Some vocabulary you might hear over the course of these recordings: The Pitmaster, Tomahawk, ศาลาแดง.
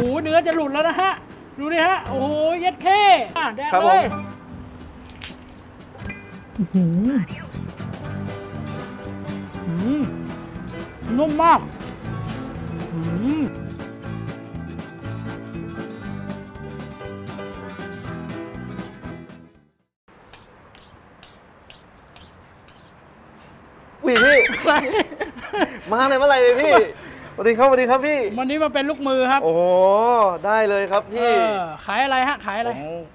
หูเนื้อจะหลุดแล้วนะฮะดูดิฮะโอ้ยเย็ดแค่แดกเลยนุ่มมากพี่มาเลยเมื่อไหร่เลยพี่สวัสดีครับสวัสดีครับพี่วันนี้มาเป็นลูกมือครับโอ้ได้เลยครับพี่ขายอะไรฮะขายอะไร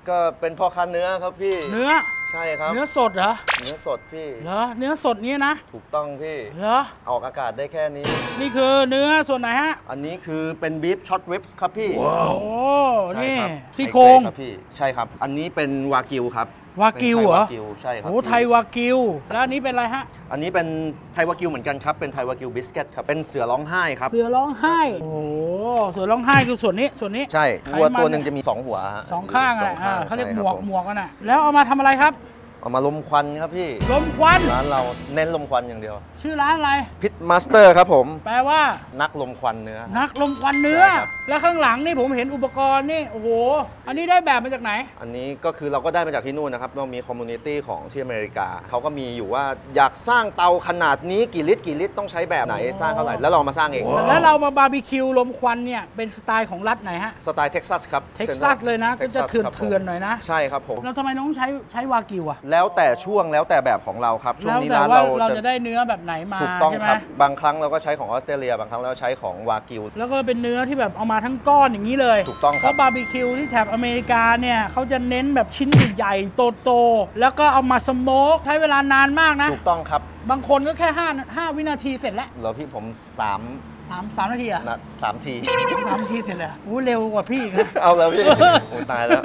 ก็เป็นพ่อค้าเนื้อครับพี่เนื้อใช่ครับเนื้อสดเหรอเนื้อสดพี่เหรอเนื้อสดนี้นะถูกต้องพี่เหรอออกอากาศได้แค่นี้นี่คือเนื้อส่วนไหนฮะอันนี้คือเป็นบีฟช็อตริบส์ครับพี่ว้าวโอ้นี่ซี่โครงครับพี่ใช่ครับอันนี้เป็นวากิวครับวากิวเหรอใช่ครับโอ้ไทยวากิวแล้วอันนี้เป็นอะไรฮะอันนี้เป็นไทยวากิวเหมือนกันครับเป็นไทยวากิวบิสกิตครับเป็นเสือร้องไห้ครับเสือร้องไห้โอ้เสือร้องไห้คือส่วนนี้ส่วนนี้ใช่หัวตัวหนึ่งจะมี2หัวสองข้างอ่ะเขาเรียกหมวกกันอ่ะแล้วเอามาทำอะไรครับเอามาลมควันครับพี่ลมควันร้านเราเน้นลมควันอย่างเดียวชื่อร้านอะไรพิทมาสเตอร์ครับผมแปลว่านักลมควันเนื้อนักลมควันเนื้อแล้วข้างหลังนี่ผมเห็นอุปกรณ์นี่โอ้โหอันนี้ได้แบบมาจากไหนอันนี้ก็คือเราก็ได้มาจากที่นู่นนะครับเรามีคอมมูนิตี้ของที่อเมริกาเขาก็มีอยู่ว่าอยากสร้างเตาขนาดนี้กี่ลิตรต้องใช้แบบไหนสร้างเท่าไหร่แล้วเรามาสร้างเองแล้วเรามาบาร์บีคิวลมควันเนี่ยเป็นสไตล์ของรัฐไหนฮะสไตล์เท็กซัสครับเท็กซัสเลยนะก็จะเถื่อนหน่อยนะใช่ครับผมแล้วทำไมน้องใช้วากิวอะแล้วแต่ช่วงแล้วแต่แบบของเราครับช่วงนี้นะเราจะได้เนื้อแบบไหนมาถูกต้องครับบางครั้งเราก็ใช้ของออสเตรเลียบางครั้งเราใช้ของวากิวแล้วก็เป็นเนื้อที่แบบเอามาทั้งก้อนอย่างนี้เลยถูกต้องครับแล้วบาร์บีคิวที่แถบอเมริกาเนี่ยเขาจะเน้นแบบชิ้นใหญ่โตแล้วก็เอามาสโมกใช้เวลานานมากนะถูกต้องครับบางคนก็แค่5วินาทีเสร็จแล้วเหรอพี่ผม3นาทีอะ3 ทีเสร็จแล้วอู้เร็วกว่าพี่นะเอาแล้วพี่โอ้ตายแล้ว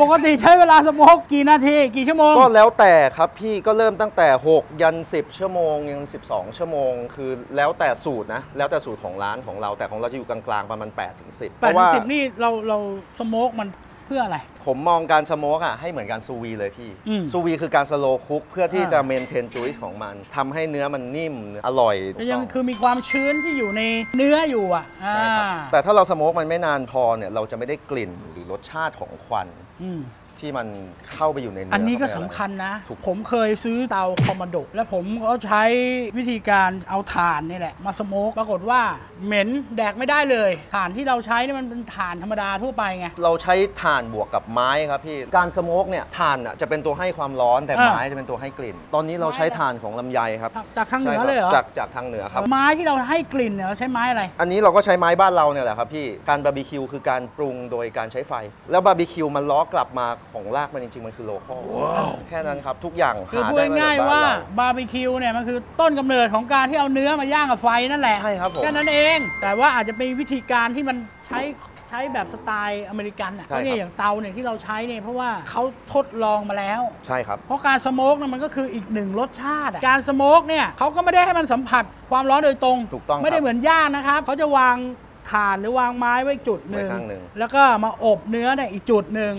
ปกติใช้เวลาสโมกกี่นาทีกี่ชั่วโมงก็แล้วแต่ครับพี่ก็เริ่มตั้งแต่6ยัน10ชั่วโมงยัน12ชั่วโมงคือแล้วแต่สูตรนะแล้วแต่สูตรของร้านของเราแต่ของเราจะอยู่กลางๆประมาณ8 ถึง 10เพราะว่า10นี่เราสโมกมันเพื่ออะไรผมมองการสโมกอ่ะให้เหมือนการซูวีเลยพี่ซูวีคือการสโลว์คุกเพื่อที่จะเมนเทนจุยส์ของมันทำให้เนื้อมันนิ่มอร่อยยังคือมีความชื้นที่อยู่ในเนื้ออยู่อ่ะใช่ครับแต่ถ้าเราสโมกมันไม่นานพอเนี่ยเราจะไม่ได้กลิ่นหรือรสชาติของควันที่มันเข้าไปอยู่ในเนื้ออันนี้ก็สำคัญนะผมเคยซื้อเตาคอมมานโดแล้วผมก็ใช้วิธีการเอาถ่านนี่แหละมาสโมกปรากฏว่าเหม็นแดกไม่ได้เลยถ่านที่เราใช้นี่มันเป็นถ่านธรรมดาทั่วไปไงเราใช้ถ่านบวกกับไม้ครับพี่การสโมกเนี่ยถ่านจะเป็นตัวให้ความร้อนแต่ไม้จะเป็นตัวให้กลิ่นตอนนี้เราใช้ถ่านของลำไยครับจากทางเหนือเลยเหรอจากทางเหนือครับไม้ที่เราให้กลิ่นเนี่ยเราใช้ไม้อะไรอันนี้เราก็ใช้ไม้บ้านเราเนี่ยแหละครับพี่การบาร์บีคิวคือการปรุงโดยการใช้ไฟแล้วบาร์บีคิวมันล้อกลับมาของรากมันจริงๆมันคือโลคอลแค่นั้นครับทุกอย่างคือพูดง่ายว่าบาร์บีคิวเนี่ยมันคือต้นกำเนิดของการที่เอาเนื้อมาย่างกับไฟนั่นแหละใช่ครับผมแค่นั้นเองแต่ว่าอาจจะเป็นวิธีการที่มันใช้แบบสไตล์อเมริกันอ่ะนี่อย่างเตาเนี่ยที่เราใช้เนี่ยเพราะว่าเขาทดลองมาแล้วใช่ครับเพราะการสโมกเนี่ยมันก็คืออีกหนึ่งรสชาติการสโมกเนี่ยเขาก็ไม่ได้ให้มันสัมผัสความร้อนโดยตรงถูกต้องไม่ได้เหมือนย่างนะครับเขาจะวางถ่านหรือวางไม้ไว้จุดหนึ่งแล้วก็มาอบเนื้อเนี่ยอีกจุดหนึ่ง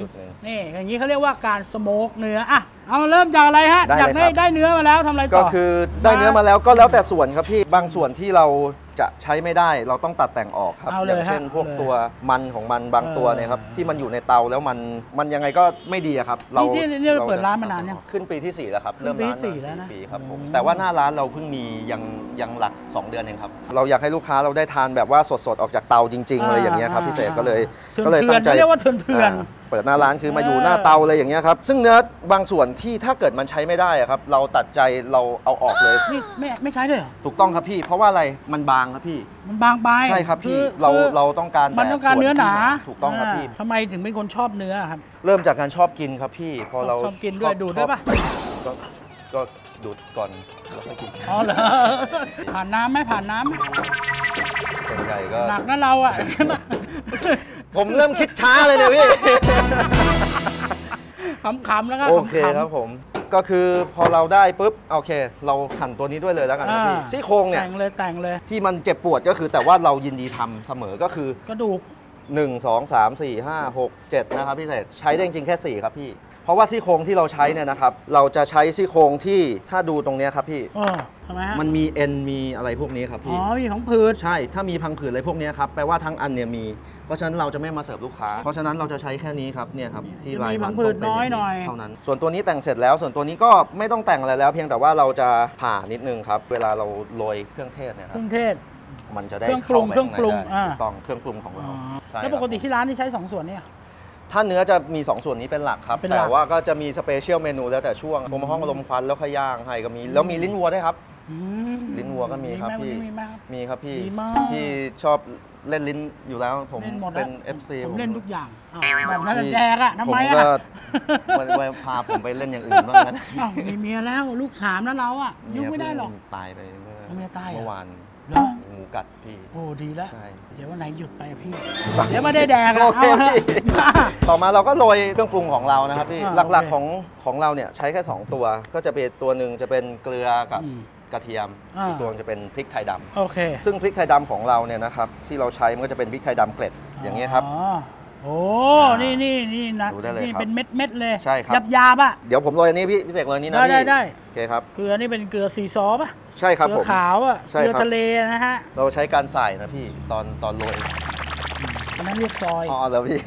นี่อย่างนี้เขาเรียกว่าการสโมกเนื้ออ่ะเอาเริ่มจากอะไรฮะอยากได้เนื้อมาแล้วทำอะไรต่อก็คือได้เนื้อมาแล้วก็แล้วแต่ส่วนครับพี่บางส่วนที่เราจะใช้ไม่ได้เราต้องตัดแต่งออกครับอย่างเช่นพวกตัวมันของมันบางตัวเนี่ยครับที่มันอยู่ในเตาแล้วมันยังไงก็ไม่ดีครับเราเปิดร้านมานานเนี่ยขึ้นปีที่4แล้วครับเริ่มร้าน4 ปีครับผมแต่ว่าหน้าร้านเราเพิ่งมียังหลัก2 เดือนเองครับเราอยากให้ลูกค้าเราได้ทานแบบว่าสดๆออกจากเตาจริงๆอะไรอย่างเงี้ยครับพิเศษก็เลยตั้งใจเรียกว่าเถื่อนเปิดหน้าร้านคือมาอยู่หน้าเตาอะไรอย่างเงี้ยครับซึ่งเนื้อบางส่วนที่ถ้าเกิดมันใช้ไม่ได้ครับเราตัดใจเราเอาออกเลยไม่ใช้เลยถูกต้องครับพี่เพราะว่าอะไรมันบางครับพี่มันบางไปใช่ครับพี่เราต้องการมันต้องการเนื้อหนาถูกต้องครับพี่ทำไมถึงเป็นคนชอบเนื้อครับเริ่มจากการชอบกินครับพี่พอเราชอบกินด้วยดูดได้ปะก็ดูดก่อนแล้วค่อยกินอ๋อเหรอผ่านน้ำไหมผ่านน้ำส่วนใหญ่ก็หนักนะเราอ่ะผมเริ่มคิดช้าเลยเนี่ยพี่ขำๆแล้วก็โอเคครับผมก็คือพอเราได้ปุ๊บโอเคเราหั่นตัวนี้ด้วยเลยแล้วกันพี่ซี่โครงเนี่ยแต่งเลยที่มันเจ็บปวดก็คือแต่ว่าเรายินดีทำเสมอก็คือกระดูก1 2 3 4 5 6 7นะครับพี่เศษใช้ได้จริงแค่4ครับพี่พ ราะว่าซี่โครงที่เราใช้เนี่ยนะครับเราจะใช้ซี่โครงที่ถ้าดูตรงเนี้ยครับพี่ทำไมฮะมันมีเอ็นมีอะไรพวกนี้ครับพี่อ๋อมีพังผืดใช่ถ้ามีพังผืดอะไรพวกนี้ครับแปลว่าทั้งอันเนี่ยมีเพราะฉะนั้นเราจะไม่มาเสิร์ฟลูกค้าเพราะฉะนั้นเราจะใช้แค่นี้ครับเนี่ยครับที่ลายมันต้องเป็นเท่านั้นส่วนตัวนี้แต่งเสร็จแล้วส่วนตัวนี้ก็ไม่ต้องแต่งอะไรแล้วเพียงแต่ว่าเราจะผ่านิดนึงครับเวลาเราโรยเครื่องเทศเนี่ยครับเครื่องเทศมันจะได้เข้าไปข้างในได้ถูกต้องเครื่องปรุงของเราแล้วปกติที่ร้านที่ใช้2ส่วนเนี่ยถ้าเนื้อจะมี2ส่วนนี้เป็นหลักครับแต่ว่าก็จะมีสเปเชียลเมนูแล้วแต่ช่วงโมห้องลมควันแล้วขย่างให้ก็มีแล้วมีลิ้นวัวด้วยครับลิ้นวัวก็มีครับพี่มีครับพี่พี่ชอบเล่นลิ้นอยู่แล้วผมเป็น FC ผมเล่นทุกอย่างแบบนั้นแจกอะทำไมอะผมก็พาผมไปเล่นอย่างอื่นบ้างนะมีเมียแล้วลูก3แล้วเราอะยุ่งไม่ได้หรอกตายไปเมื่อวานหมูกัดพี่โอ้ดีแล้วเดี๋ยววันไหนหยุดไปพี่เดี๋ยวไม่ได้แดงโอเคต่อมาเราก็โรยเครื่องปรุงของเรานะครับพี่หลักๆของเราเนี่ยใช้แค่2ตัวก็จะเป็นตัวหนึ่งจะเป็นเกลือกับกระเทียมอีกตัวจะเป็นพริกไทยดำโอเคซึ่งพริกไทยดำของเราเนี่ยนะครับที่เราใช้มันก็จะเป็นพริกไทยดำเกล็ดอย่างนี้ครับโอ้นี่นะนี่เป็นเม็ดเลยใช่ครับหยาบๆอ่ะเดี๋ยวผมโรยอันนี้พี่เสกโรยอันนี้นะได้โอเคครับเกลือนี่เป็นเกลือซีซอป่ะใช่ครับผมเกลือขาวอ่ะเกลือทะเลนะฮะเราใช้การใส่นะพี่ตอนโรยอันนั้นเรียกซอยอ๋อเหรอพี่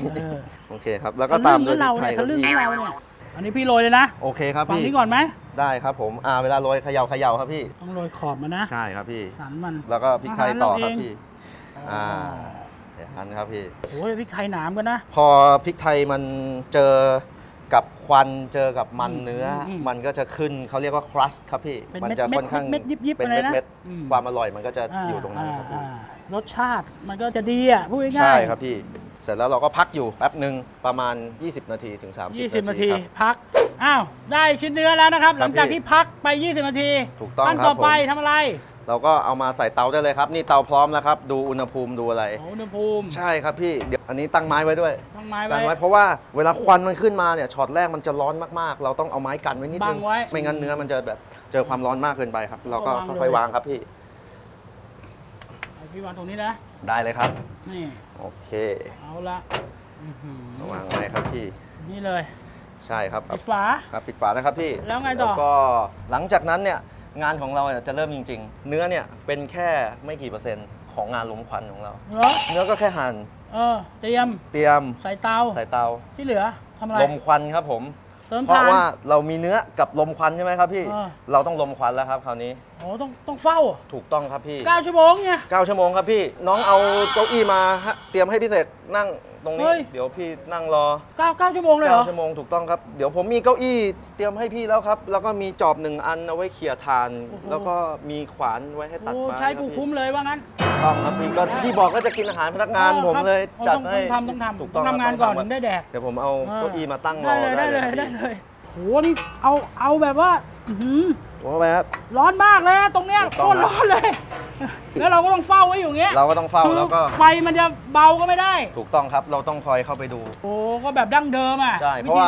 โอเคครับแล้วก็ตามด้วยพริกไทยครับอันนี้พี่โรยเลยนะโอเคครับพี่ฝั่งนี้ก่อนไหมได้ครับผมเวลาโรยเขย่าครับพี่ต้องโรยขอบมันนะใช่ครับพี่สันมันแล้วก็พริกไทยต่อครับพี่อันครับพี่โอ้ยพริกไทยหนามกันนะพอพริกไทยมันเจอกับควันเจอกับมันเนื้อมันก็จะขึ้นเขาเรียกว่าครัสครับพี่มันจะค่อนข้างเป็นเม็ดๆความอร่อยมันก็จะอยู่ตรงนั้นครับพี่รสชาติมันก็จะดีอ่ะพูดง่ายใช่ครับพี่เสร็จแล้วเราก็พักอยู่แป๊บหนึ่งประมาณ20นาทีถึง30นาทีพักอ้าวได้ชิ้นเนื้อแล้วนะครับหลังจากที่พักไป20นาทีถูกต้องครับขั้นต่อไปทำอะไรเราก็เอามาใส่เตาได้เลยครับนี่เตาพร้อมแล้วครับดูอุณหภูมิดูอะไรอุณหภูมิใช่ครับพี่เดี๋ยวอันนี้ตั้งไม้ไว้ด้วยตั้งไว้เพราะว่าเวลาควันมันขึ้นมาเนี่ยช็อตแรกมันจะร้อนมากๆเราต้องเอาไม้กันไว้นิดนึงไม่งั้นเนื้อมันจะแบบเจอความร้อนมากเกินไปครับเราก็ค่อยวางครับพี่วางตรงนี้นะได้เลยครับนี่โอเคเอาละวางไว้ครับพี่นี่เลยใช่ครับปิดฝาครับปิดฝานะครับพี่แล้วไงต่อก็หลังจากนั้นเนี่ยงานของเราจะเริ่มจริงๆเนื้อเนี่ยเป็นแค่ไม่กี่เปอร์เซ็นต์ของงานล้มควันของเราเนื้อก็แค่หั่นเตรียมใส่เตาที่เหลือทำอะไรล้มควันครับผมเพราะว่าเรามีเนื้อกับลมควันใช่ไหมครับพี่เราต้องลมควันแล้วครับคราวนี้อ๋อต้องเฝ้าถูกต้องครับพี่9ชั่วโมงเนี่ย9ชั่วโมงครับพี่น้องเอาเก้าอี้มาเตรียมให้พี่เสกนั่งตรงนี้เดี๋ยวพี่นั่งรอ9ชั่วโมงเลยเหรอ9ชั่วโมงถูกต้องครับเดี๋ยวผมมีเก้าอี้เตรียมให้พี่แล้วครับแล้วก็มีจอบ1อันเอาไว้เขี่ยทานแล้วก็มีขวานไว้ให้ตัดไม้ใช้กูคุ้มเลยว่างั้นต้องครับพี่ก็พี่บอกก็จะกินอาหารพนักงานผมเลยจัดให้ต้องทำงานก่อนถึงได้แดกเดี๋ยวผมเอาเก้าอี้มาตั้งรอได้เลยโหนี่เอาแบบว่าร้อนมากเลยตรงเนี้ยโคตรร้อนเลยแล้วเราก็ต้องเฝ้าไว้อยู่เงี้ยเราก็ต้องเฝ้าแล้วก็ไฟมันจะเบาก็ไม่ได้ถูกต้องครับเราต้องคอยเข้าไปดูโอ้ก็แบบดั้งเดิมอ่ะใช่เพราะว่า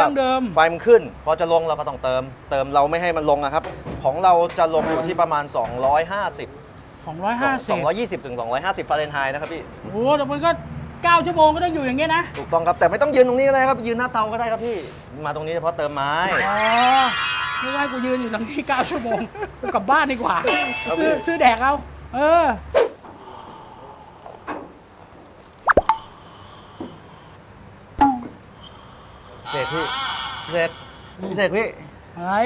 ไฟมันขึ้นพอจะลงเราก็ต้องเติมเราไม่ให้มันลงนะครับของเราจะลงอยู่ที่ประมาณ220ถึง250ฟาเรนไฮต์นะครับพี่โอ้แต่มันก็9ชั่วโมงก็ต้องอยู่อย่างเงี้ยนะถูกต้องครับแต่ไม่ต้องยืนตรงนี้เลยครับยืนหน้าเตาก็ได้ครับพี่มาตรงนี้เฉพาะเติมไม้ไม่ได้กูยืนอยู่ตรงนี้9ชั่วโมงกลับบ้านดีกว่าซื้อแดกเอาเสร็จพี่อะไร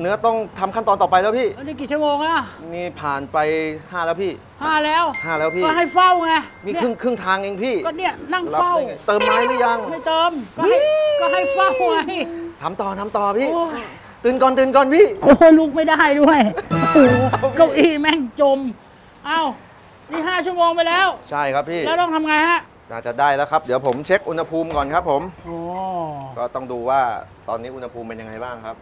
เนื้อต้องทำขั้นตอนต่อไปแล้วพี่นี่กี่ชั่วโมงแล้วนี่ผ่านไป5แล้วพี่5แล้วพี่ก็ให้เฝ้าไงมีครึ่งทางเองพี่ก็เนี่ยนั่งเฝ้าเติมไม้หรือยังไม่เติมก็ให้เฝ้าไงทำต่อพี่ตื่นก่อนพี่โอ้ลุกไม่ได้ด้วยเก้าอี้แม่งจมเอ้านี่5ชั่วโมงไปแล้วใช่ครับพี่แล้วต้องทำไงฮะน่าจะได้แล้วครับเดี๋ยวผมเช็คอุณหภูมิก่อนครับผมก็ต้องดูว่าตอนนี้อุณหภูมิเป็นยังไงบ้างครับ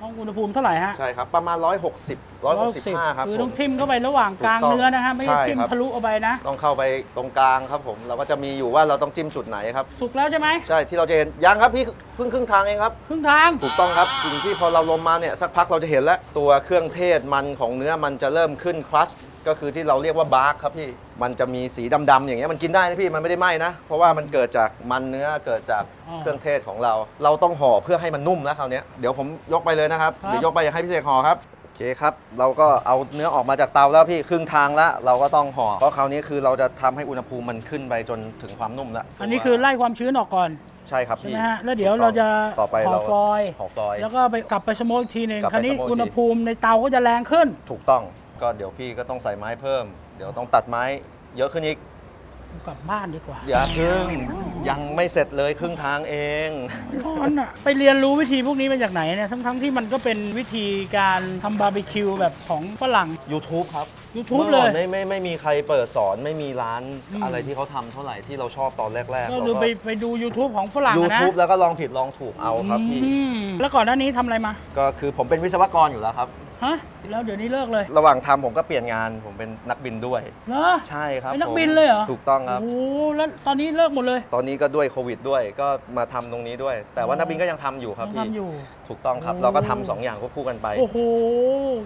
ห้องอุณหภูมิเท่าไหร่ฮะใช่ครับประมาณ160 165ครับคือต้องทิ่มเข้าไประหว่างกลางเนื้อนะฮะไม่ทิ่มทะลุออกไปนะต้องเข้าไปตรงกลางครับผมเราก็จะมีอยู่ว่าเราต้องจิ้มจุดไหนครับสุกแล้วใช่ไหมใช่ที่เราจะเห็นยังครับพี่เพิ่งครึ่งทางเองครับครึ่งทางถูกต้องครับสิ่งที่พอเราลมมาเนี่ยสักพักเราจะเห็นแล้วตัวเครื่องเทศมันของเนื้อมันจะเริ่มขึ้นครัสก็คือที่เราเรียกว่าบาร์กครับพี่มันจะมีสีดำๆอย่างเงี้ยมันกินได้นะพี่มันไม่ได้ไหม้นะเพราะว่ามันเกิดจากมันเนื้อเกิดจากเครื่องเทศของเราเราต้องห่อเพื่อให้มันนุ่มนะคราวนี้เดี๋ยวผมยกไปเลยนะครับเดี๋ยวยกไปให้พี่เสกห่อครับโอเคครับเราก็เอาเนื้อออกมาจากเตาแล้วพี่ครึ่งทางแล้วเราก็ต้องห่อเพราะคราวนี้คือเราจะทำให้อุณหภูมิมันขึ้นไปจนถึงความนุ่มแล้วอันนี้คือไล่ความชื้นออกก่อนใช่ครับพี่นะฮะแล้วเดี๋ยวเราจะห่อฟอยล์แล้วก็ไปกลับไปสโมกอีกทีหนึ่งคราวนี้อุณหภูมิในเตาก็จะแรงขึ้นถูกต้องก็เดี๋ยวพี่ก็ต้องใส่ไม้เพิ่มเดี๋ยวต้องตัดไม้เยอะขึ้นอีกกลับบ้านดีกว่าอย่าพึ่งยังไม่เสร็จเลยครึ่งทางเองร้อนอ่ะไปเรียนรู้วิธีพวกนี้มาจากไหนเนี่ยทั้งที่มันก็เป็นวิธีการทำบาร์บีคิวแบบของฝรั่ง YouTube ครับ YouTube เลยไม่มีใครเปิดสอนไม่มีร้านอะไรที่เขาทำเท่าไหร่ที่เราชอบตอนแรกๆก็ดูไปดู YouTube ของฝรั่งนะ YouTube แล้วก็ลองผิดลองถูกเอาครับพี่แล้วก่อนหน้านี้ทำอะไรมาก็คือผมเป็นวิศวกรอยู่แล้วครับฮะแล้วเดี๋ยวนี้เลิกเลยระหว่างทำผมก็เปลี่ยนงานผมเป็นนักบินด้วยเหรอใช่ครับเป็นนักบินเลยเหรอถูกต้องครับโอ้แล้วตอนนี้เลิกหมดเลยตอนนี้ก็ด้วยโควิดด้วยก็มาทำตรงนี้ด้วยแต่ว่านักบินก็ยังทำอยู่ครับพี่ถูกต้องครับเราก็ทำ2อย่างควบคู่กันไปโอ้โห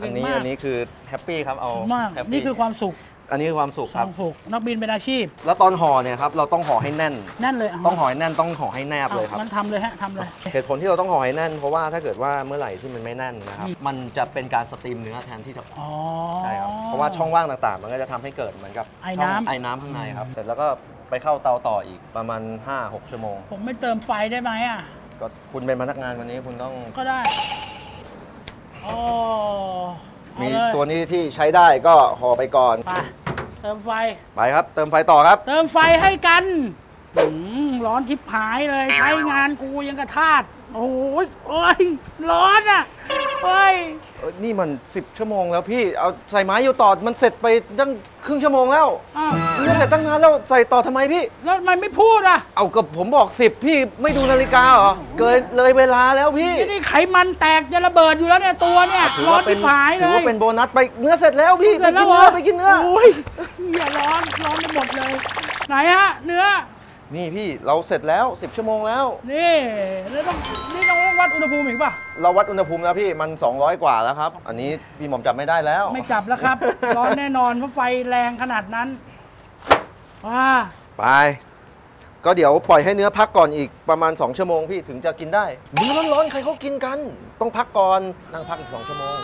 อันนี้คือแฮปปี้ครับเอานี่คือความสุขอันนี้คือความสุขครับนักบินเป็นอาชีพแล้วตอนห่อเนี่ยครับเราต้องห่อให้แน่นแน่นเลยต้องห่อให้แน่นต้องห่อให้แนบเลยครับมันทำเลยฮะทำเลยเหตุผลที่เราต้องห่อให้แน่นเพราะว่าถ้าเกิดว่าเมื่อไหร่ที่มันไม่แน่นนะครับมันจะเป็นการสตรีมเนื้อแทนที่จะใช่ครับเพราะว่าช่องว่างต่างๆมันก็จะทำให้เกิดเหมือนกับไอน้ำข้างในครับเสร็จแล้วก็ไปเข้าเตาต่ออีกประมาณ 5-6 ชั่วโมงผมไม่เติมไฟได้ไหมอ่ะก็คุณเป็นพนักงานวันนี้คุณต้องก็ได้อ๋อมีตัวนี้ที่ใช้ได้ก็ห่อไปก่อนเติมไฟไปครับเติมไฟต่อครับเติมไฟให้กันร้อนชิบหายเลยใช้งานกูยังกระทาดโอ้ยโอ้ยร้อนอ่ะโอ้ยนี่มัน10ชั่วโมงแล้วพี่เอาใส่ไม้อยู่ต่อมันเสร็จไปตั้งครึ่งชั่วโมงแล้วเสร็จตั้งนานแล้วใส่ต่อทำไมพี่แล้วทำไมไม่พูดอ่ะเอากับผมบอก10พี่ไม่ดูนาฬิกาเหรอเกินเลยเวลาแล้วพี่นี่ไขมันแตกจะระเบิดอยู่แล้วเนี่ยตัวเนี่ยร้อนเป็นผายเลยถือว่าเป็นโบนัสไปเนื้อเสร็จแล้วพี่ไปกินเนื้อไปกินเนื้อโอ้ยอย่าร้อนไปหมดเลยไหนฮะเนื้อนี่พี่เราเสร็จแล้ว10ชั่วโมงแล้วนี่แล้วนี่ต้องวัดอุณหภูมิอีกป่ะเราวัดอุณหภูมิแล้วพี่มัน200กว่าแล้วครับอันนี้พี่หม่อมจับไม่ได้แล้วไม่จับแล้วครับร้อนแน่นอนเพราะไฟแรงขนาดนั้นไปก็เดี๋ยวปล่อยให้เนื้อพักก่อนอีกประมาณ2ชั่วโมงพี่ถึงจะกินได้เนื้อร้อนๆใครเขากินกันต้องพักก่อนนั่งพักอีก2ชั่วโมง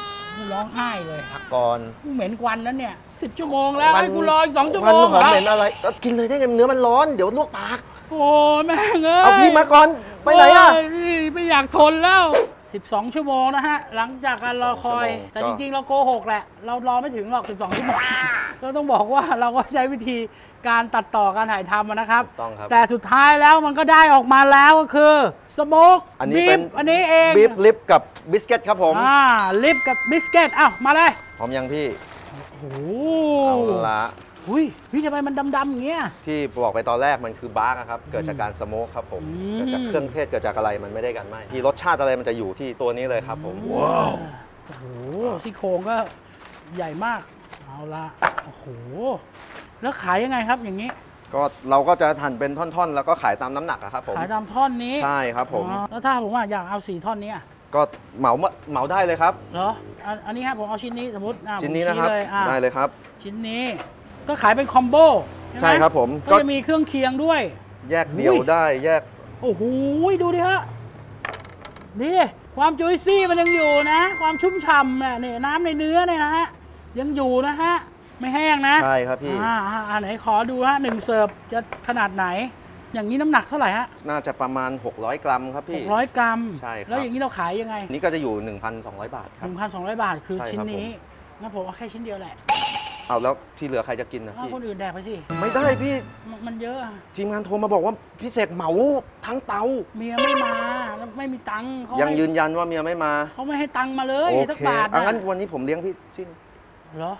ร้องไห้เลยพักก่อนเหม็นควันนั้นเนี่ย10ชั่วโมงแล้วให้กูรออีก2ชั่วโมงเหม็นอะไรกินเลยได้ไงเนื้อมันร้อนเดี๋ยวลวกปากโอ้แม่เอ้ยเอาพี่มาก่อนไปไหนอ่ะไม่อยากทนแล้ว12ชั่วโมงนะฮะหลังจากการรอคอยแต่จริงๆเราโกหกแหละเรารอไม่ถึงหรอก12ชั่วโมงเราต้องบอกว่าเราก็ใช้วิธีการตัดต่อการถ่ายทำนะครับแต่สุดท้ายแล้วมันก็ได้ออกมาแล้วก็คือสโมกบีบอันนี้เองบีบลิปกับบิสกิตครับผมลิปกับบิสกิตอ้าวมาเลยพร้อมยังพี่โอ้เอาละอุ้ยพี่ทำไมมันดำๆอย่างเงี้ยที่บอกไปตอนแรกมันคือบาร์กครับเกิดจากการสโมกครับผมเกิดจากเครื่องเทศเกิดจากอะไรมันไม่ได้กันไหมที่รสชาติอะไรมันจะอยู่ที่ตัวนี้เลยครับผมว้าวโอ้โหซี่โครงก็ใหญ่มากเอาละโอ้โหแล้วขายยังไงครับอย่างนี้ก็เราก็จะหั่นเป็นท่อนๆแล้วก็ขายตามน้ำหนักครับผมขายตามท่อนนี้ใช่ครับผมแล้วถ้าผมอยากเอา4ท่อนนี้ก็เหมาได้เลยครับเหรออันนี้ครับผมเอาชิ้นนี้สมมติชิ้นนี้นะครับได้เลยครับชิ้นนี้ก็ขายเป็นคอมโบใช่ครับผมก็จะมีเครื่องเคียงด้วยแยกเดี่ยวได้แยกโอ้โหดูดิฮะนี่ความจุยซี่มันยังอยู่นะความชุ่มฉ่ำเนี่ยน้ำในเนื้อเนี่ยนะฮะยังอยู่นะฮะไม่แห้งนะใช่ครับพี่ไหนขอดูฮะ1เสิร์ฟจะขนาดไหนอย่างนี้น้ำหนักเท่าไหร่ฮะน่าจะประมาณ600กรัมครับพี่600กรัมใช่ครับแล้วอย่างนี้เราขายยังไงนี่ก็จะอยู่ 1,200 บาทครับ 1,200 บาทคือชิ้นนี้งั้นผมเอาแค่ชิ้นเดียวแหละเอาแล้วที่เหลือใครจะกินนะพี่คนอื่นแดกไปสิไม่ได้พี่มันเยอะทีมงานโทรมาบอกว่าพี่เสกเหมาทั้งเตาเมียไม่มาแล้วไม่มีตังค์ยังยืนยันว่าเมียไม่มาเขาไม่ให้ตังค์มาเลยสักบาทงั้นวันนี้ผมเลี้ยงพี่สิ้นเหรอ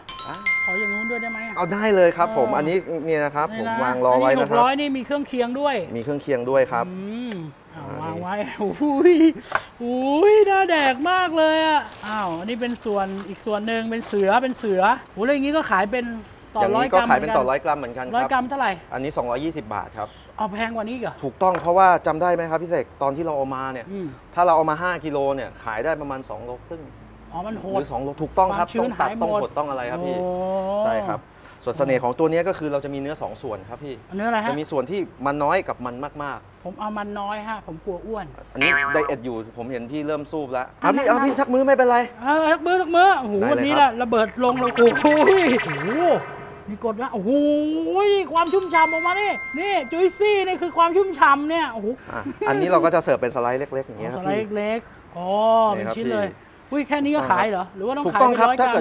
ขออย่างนู้นด้วยได้ไหมเอาได้เลยครับผมอันนี้เนี่ยนะครับผมวางรอไว้นะครับ600นี่มีเครื่องเคียงด้วยครับวาง างไว้อุ้ยน่าแดกมากเลยอ่ะอ้าวอันนี้เป็นส่วนอีกส่วนหนึ่งเป็นเสือโหอะไรอย่างนี้ก็ขายเป็นต่อร้อยกรัมก็ขายเป็นต่อร้อยกรัมเหมือนกันครับร้อยกรัมเท่าไหร่อันนี้220บาทครับเอาแพงกว่านี้เหรอถูกต้องเพราะว่าจำได้ไหมครับพี่เสกตอนที่เราเอามาเนี่ยถ้าเราเอามา5กิโลเนี่ยขายได้ประมาณ2โลครึ่งอ๋อมันโหดหรือ2โลถูกต้องครับต้องตัดต้องหดต้องอะไรครับพี่ใช่ครับส่วนเสน่ห์ของตัวนี้ก็คือเราจะมีเนื้อ2ส่วนครับพี่เนื้ออะไรฮะจะมีส่วนที่มันน้อยกับมันมากๆผมเอามันน้อยฮะผมกลัวอ้วนอันนี้ไดเอทอยู่ผมเห็นพี่เริ่มซูบแล้วพี่ชักมือไม่เป็นไรชักมือโอ้โหวันนี้ละระเบิดลงเราโอ้โหมีกดนะโอ้โหความชุ่มฉ่ำออกมานี่จุยซี่นี่คือความชุ่มฉ่ำเนี่ยโอ้โหอันนี้เราก็จะเสิร์ฟเป็นสไลด์เล็กๆอย่างเงี้ยครับสไลด์เล็กๆอ๋อเป็นชิ้นเลยแค่นี้ก็ขายเหรอหรือว่าต้องขายถูกต้องครับถ้าเกิ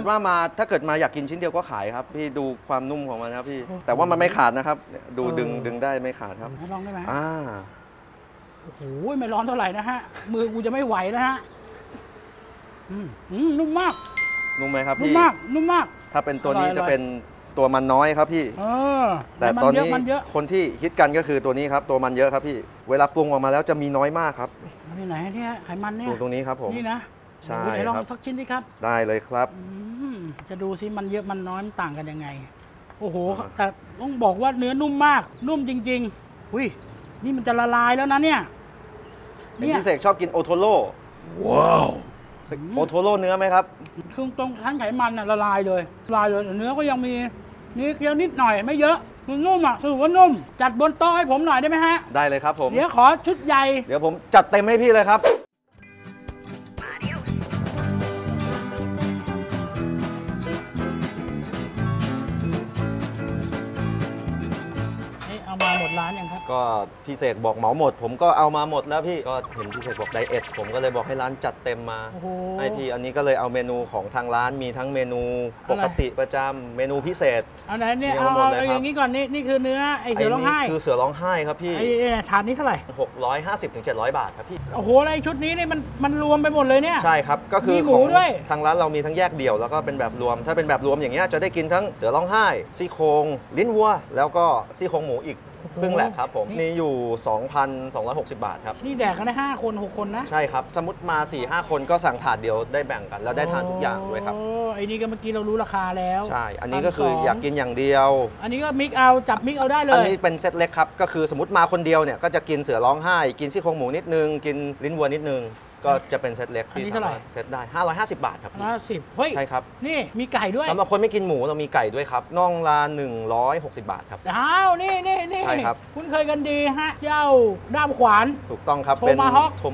ดมาอยากกินชิ้นเดียวก็ขายครับพี่ดูความนุ่มของมันครับพี่แต่ว่ามันไม่ขาดนะครับดูดึงได้ไม่ขาดครับลองได้ไหมโอ้โหไม่ร้อนเท่าไหร่นะฮะมือกูจะไม่ไหวแล้วฮะนุ่มมากนุ่มไหมครับพี่นุ่มมากถ้าเป็นตัวนี้จะเป็นตัวมันน้อยครับพี่แต่ตอนนี้คนที่ฮิตกันก็คือตัวนี้ครับตัวมันเยอะครับพี่เวลาปรุงออกมาแล้วจะมีน้อยมากครับนี่ไหนเนี่ยไขมันเนี่ยตรงนี้ครับผมนี่นะใช่ลองสักชิ้นดิครับได้เลยครับจะดูซิมันเยอะมันน้อยมันต่างกันยังไงโอ้โหแต่ต้องบอกว่าเนื้อนุ่มมากนุ่มจริงๆอุ้ยนี่มันจะละลายแล้วนะเนี่ยพี่เสกชอบกินโอโทโร่ว้าวโอโทโร่เนื้อไหมครับคือตรงทั้งไขมันน่ะละลายเลยเนื้อก็ยังมีนิดหน่อยไม่เยอะคือนุ่มอ่ะคือว่านุ่มจัดบนโต๊ะให้ผมหน่อยได้ไหมฮะได้เลยครับผมเดี๋ยวขอชุดใหญ่เดี๋ยวผมจัดเต็มให้พี่เลยครับก็พี่เสกบอกเหมาหมดผมก็เอามาหมดแล้วพี่ก็เห็นพี่เสกบอกไดเอทผมก็เลยบอกให้ร้านจัดเต็มมาให้พี่อันนี้ก็เลยเอาเมนูของทางร้านมีทั้งเมนูปกติประจำเมนูพิเศษเอาไหนเนี่ยเอาอย่างนี้ก่อนนี่คือเนื้อไอเสือร้องไห้คือเสือร้องไห้ครับพี่ถาดนี้เท่าไหร่650-700บาทครับพี่โอ้โหอะไรชุดนี้เนี่ยมันรวมไปหมดเลยเนี่ยใช่ครับก็คือของทางร้านเรามีทั้งแยกเดี่ยวแล้วก็เป็นแบบรวมถ้าเป็นแบบรวมอย่างเงี้ยจะได้กินทั้งเสือร้องไห้ซี่โครงลิ้นวัวแล้วก็ซี่โครงหมูอีกครึ่งแหละครับผมนี่อยู่ 2,260 บาทครับนี่แดกกันได้5คน6คนนะใช่ครับสมมติมา 4-5 คนก็สั่งถาดเดียวได้แบ่งกันแล้วได้ทานทุกอย่างด้วยครับไอ้นี่ก็เมื่อกี้เรารู้ราคาแล้วใช่อันนี้ก็คืออยากกินอย่างเดียวอันนี้ก็มิกเอาจับมิกเอาได้เลยอันนี้เป็นเซตเล็กครับก็คือสมมติมาคนเดียวเนี่ยก็จะกินเสือร้องไห้กินซี่โครงหมูนิดนึงกินลิ้นวัวนิดนึงก็จะเป็นเซตเล็กที่เท่าไหร่เซตได้550บาทครับ550เฮ้ยใช่ครับนี่มีไก่ด้วยสำหรับคนไม่กินหมูเรามีไก่ด้วยครับน่องละ160บาทครับอ้าวนี่ใช่ครับคุณเคยกันดีฮะเจ้าด้ามขวานถูกต้องครับเป็นโทม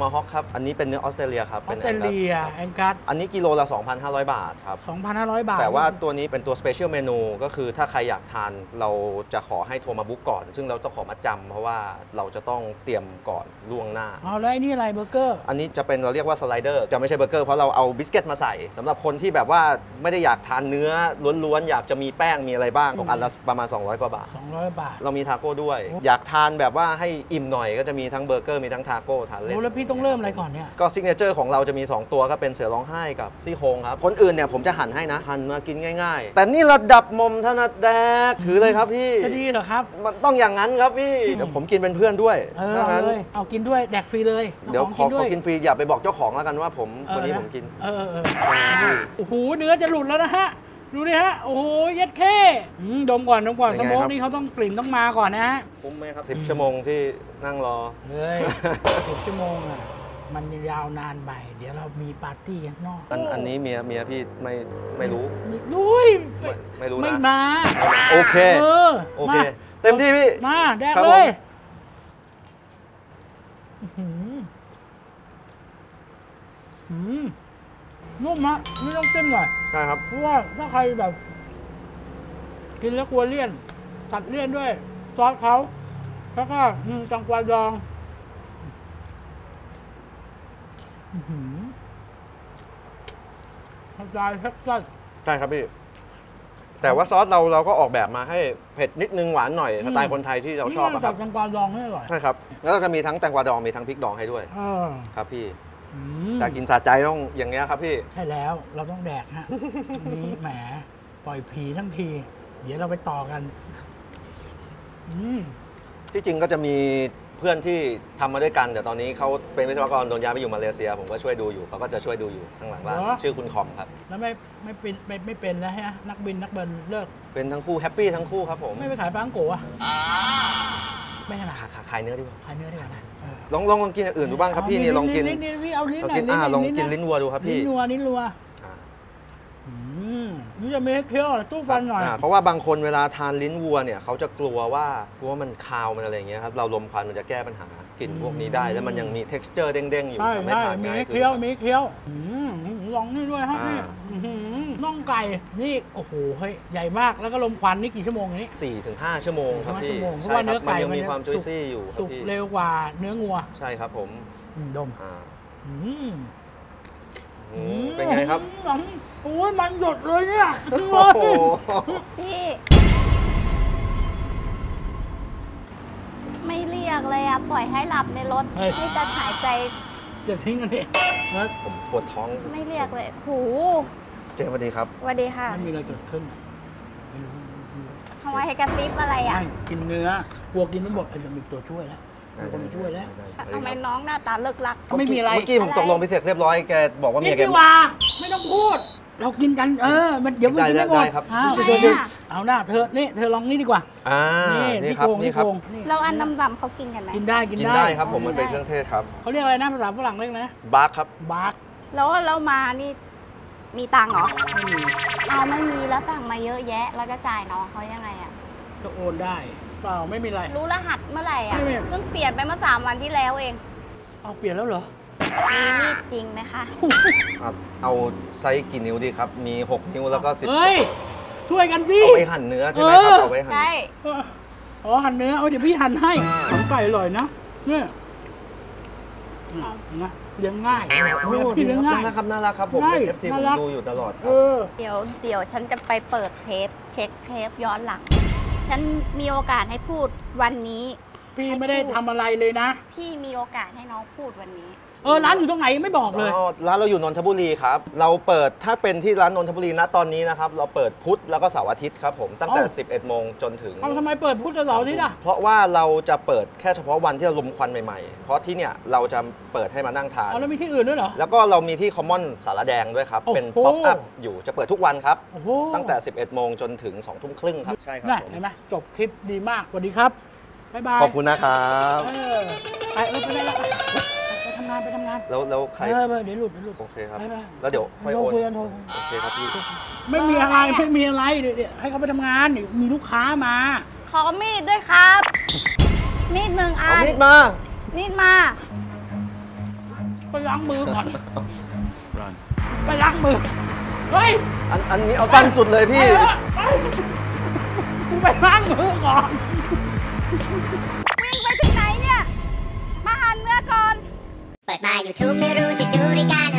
าฮอคครับอันนี้เป็นเนื้อออสเตรเลียครับออสเตรเลียแองกัสอันนี้กิโลละ 2,500 บาทครับ 2,500 บาทแต่ว่าตัวนี้เป็นตัวสเปเชียลเมนูก็คือถ้าใครอยากทานเราจะขอให้โทรมาบุ๊กก่อนซึ่งเราต้องขอมาจำเพราะว่าเราจะต้องเตรียมก่อนล่วงหน้าเอาแล้วนี่อะไรเบอร์เกอร์อันนี้จะเราเรียกว่าสไลเดอร์จะไม่ใช่เบอร์เกอร์เพราะเราเอาบิสกิตมาใส่สำหรับคนที่แบบว่าไม่ได้อยากทานเนื้อล้วนๆอยากจะมีแป้งมีอะไรบ้างอันละประมาณ200กว่าบาท200บาทเรามีทาโก้ด้วยอยากทานแบบว่าให้อิ่มหน่อยก็จะมีทั้งเบอร์เกอร์มีทั้งทาโก้ทานเล่นแล้วพี่ต้องเริ่มอะไรก่อนเนี่ยก็ซิกเนเจอร์ของเราจะมี2ตัวก็เป็นเสือร้องไห้กับซี่โครงครับคนอื่นเนี่ยผมจะหั่นให้นะหั่นมากินง่ายๆแต่นี่ระดับมอมถนัดแดกถือเลยครับพี่จะดีเหรอครับมันต้องอย่างนั้นครับพี่เดี๋ยวผมกินเป็นเพื่อนด้วยเอากินด้วยแดกฟรีเลยเดี๋ยวขอกินฟรีอย่าไปบอกเจ้าของแล้วกันว่าผมวันนี้ผมกินโอ้โหเนื้อจะหลุดแล้วนะฮะดูดิฮะโอ้โหเย็ดแค่ดมก่อนสโมกนี่เขาต้องกลิ่นต้องมาก่อนนะฮะคุ้มไหมครับ10ชั่วโมงที่นั่งรอเฮ้ย10ชั่วโมงอ่ะมันยาวนานไปเดี๋ยวเรามีปาร์ตี้ข้างนอกอันนี้เมียพี่ไม่รู้ไม่รู้นะไม่มาโอเคเต็มที่พี่มาแดกเลยนุ่มฮะไม่ต้องเต็มหน่อยใช่ครับเพราะว่าถ้าใครแบบกินแล้วกลัวเลี่ยนตัดเลี่ยนด้วยซอสเขาแล้วก็จังกวาดองทำลายแท็กซ์ใช่ครับพี่แต่ว่าซอสเราก็ออกแบบมาให้เผ็ดนิดนึงหวานหน่อยสไตล์คนไทยที่เราชอบครับแตงกวาดองให้อร่อยใช่ครับแล้วก็จะมีทั้งแตงกวาดองมีทั้งพริกดองให้ด้วยครับพี่อยากกินสะใจต้องอย่างเงี้ยครับพี่ใช่แล้วเราต้องแดกฮะนี่แหมปล่อยผีทั้งทีเดี๋ยวเราไปต่อกันที่จริงก็จะมี เพื่อนที่ทำมาด้วยกันแต่ตอนนี้เขาเป็นวิศวกรโดนย้ายไปอยู่มาเลเซียผมก็ช่วยดูอยู่เขาก็จะช่วยดูอยู่ข้างหลังบ้านชื่อคุณคอมครับแล้วไม่เป็นนะฮะนักบินนักเบิร์นเลิกเป็นทั้งคู่แฮปปี้ทั้งคู่ครับผมไม่ไปขายปลาอังโกะไม่ขนาดขายเนื้อดีกว่าขายเนื้อดีกว่าลองกินอย่างอื่นดูบ้างครับพี่นี่ลองกินลองกินลิ้นวัวดูครับพี่ลิ้นวัวลิ้นวัวนี่จะมีเคี้ยวตู้ฟันหน่อยเพราะว่าบางคนเวลาทานลิ้นวัวเนี่ยเขาจะกลัวมันคาวมันอะไรอย่างเงี้ยครับเราลมควันมันจะแก้ปัญหากลิ่นพวกนี้ได้แล้วมันยังมี texture เด้งๆอยู่ไม่ทานง่ายมีเคี้ยวมีเคี้ยวลองนี่ด้วยฮะนี่น่องไก่นี่โอ้โหเฮ้ยใหญ่มากแล้วก็ลมควันนี่กี่ชั่วโมงอย่างนี้4 ถึง 5 ชั่วโมงครับพี่เพราะว่าเนื้อไก่มันยังมีความ juicy อยู่สุกเร็วกว่าเนื้องัวใช่ครับผมดมเป็นไงครับโอ้ยมันหยดเลยเนี่ยพี่ไม่เรียกเลยอะปล่อยให้หลับในรถให้จะหายใจอย่าทิ้งกันดิแล้วผมปวดท้องไม่เรียกเลยหูเจ๊สวัสดีครับสวัสดีค่ะไม่มีอะไรเกิดขึ้นทำไมให้กระติบอะไรอะกินเนื้อวัวกินทั้งหมดจะมีตัวช่วยแล้วผมช่วยแล้วทำไมน้องหน้าตาเลิกลักไม่มีอะไรเมื่อกี้ผมตกลงไปเสร็จเรียบร้อยแกบอกว่าเมียแกไม่ต้องพูดเรากินกันมันเดี๋ยวมันกินไม่หมดเอาหน้าเธอนี่เธอลองนี่ดีกว่านี่ที่โกงที่โกงเราอันน้ำดำเขากินกันไหมกินได้ครับผมมันเป็นเครื่องเทศครับเขาเรียกอะไรนะภาษาฝรั่งเรียกนะบาร์กครับบาร์กแล้วเรามานี่มีตังค์เหรอเอาไม่มีแล้วตังค์มาเยอะแยะแล้วก็จ่ายน้องเขายังไงอะก็โอนได้เปล่าไม่มีอะไรรู้รหัสเมื่อไหร่อ่ะเพิ่งเปลี่ยนไปเมื่อ3 วันที่แล้วเองเอาเปลี่ยนแล้วเหรอมีมีดจริงไหมคะเอาไซส์กี่นิ้วดีครับมี6 นิ้วแล้วก็10เฮ้ยช่วยกันสิเอาไปหั่นเนื้อใช่ไหมครับเอาไปหั่นใช่อ๋อหั่นเนื้อเดี๋ยวพี่หั่นให้หอมไก่อร่อยนะเนี่ยนะเลี้ยงง่ายพี่เลี้ยงง่ายนะครับน่ารักครับผมเป็นเอฟซีผมดูอยู่ตลอดครับเดี๋ยวฉันจะไปเปิดเทปเช็คเทปย้อนหลังฉันมีโอกาสให้พูดวันนี้พี่ไม่ได้ทำอะไรเลยนะพี่มีโอกาสให้น้องพูดวันนี้ร้านอยู่ตรงไหนไม่บอกเลยร้านเราอยู่นนทบุรีครับเราเปิดถ้าเป็นที่ร้านนนทบุรีนะตอนนี้นะครับเราเปิดพุธแล้วก็เสาร์อาทิตย์ครับผมตั้งแต่11 โมงจนถึงทำไมเปิดพุธและเสาร์อาทิตย์อ่ะเพราะว่าเราจะเปิดแค่เฉพาะวันที่เราลมควันใหม่ๆเพราะที่เนี่ยเราจะเปิดให้มานั่งทานแล้วมีที่อื่นด้วยเหรอแล้วก็เรามีที่คอมมอนสารแดงด้วยครับเป็นป๊อปอัพอยู่จะเปิดทุกวันครับตั้งแต่11 โมงจนถึง2 ทุ่มครึ่งครับใช่ครับเห็นไหมจบคลิปดีมากสวัสดีครับบ๊ายบายขอบคุณนะครับไปได้ละไปทำงานแล้วใครเดี๋ยวหลุดโอเคครับแล้วเดี๋ยวค่อยโอนโอเคครับพี่ไม่มีอะไรเดี๋ยวให้เขาไปทำงานมีลูกค้ามาขอมีดด้วยครับมีด1 อันเอามีดมาไปล้างมือก่อนไปล้างมือเฮ้ยอันนี้เอาสั้นสุดเลยพี่ไปล้างมือก่อนวิ่งไปที่ไหนเนี่ยมาหันเนื้อก่อนเปิดมา YouTube ไม่รู้จะดูรายการ